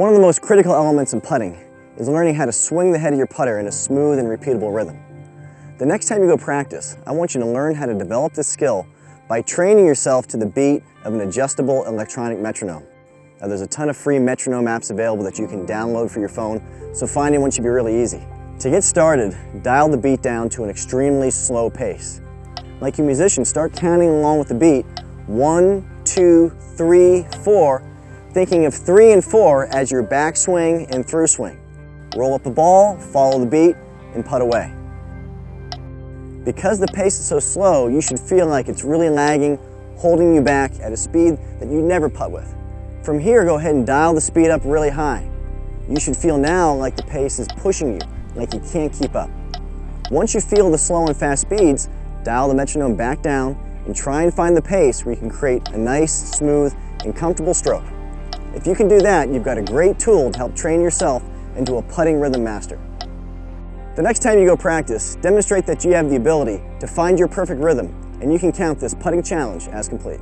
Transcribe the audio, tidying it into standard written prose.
One of the most critical elements in putting is learning how to swing the head of your putter in a smooth and repeatable rhythm. The next time you go practice, I want you to learn how to develop this skill by training yourself to the beat of an adjustable electronic metronome. Now, there's a ton of free metronome apps available that you can download for your phone, so finding one should be really easy. To get started, dial the beat down to an extremely slow pace. Like you musicians, start counting along with the beat, 1, 2, 3, 4, thinking of 3 and 4 as your backswing and through swing. Roll up the ball, follow the beat, and putt away. Because the pace is so slow, you should feel like it's really lagging, holding you back at a speed that you never putt with. From here, go ahead and dial the speed up really high. You should feel now like the pace is pushing you, like you can't keep up. Once you feel the slow and fast speeds, dial the metronome back down and try and find the pace where you can create a nice, smooth, and comfortable stroke. If you can do that, you've got a great tool to help train yourself into a putting rhythm master. The next time you go practice, demonstrate that you have the ability to find your perfect rhythm, and you can count this putting challenge as complete.